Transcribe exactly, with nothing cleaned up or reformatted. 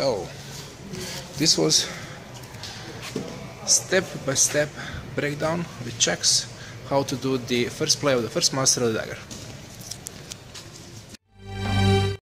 Oh, this was step by step breakdown with checks how to do the first play of the first master of the dagger.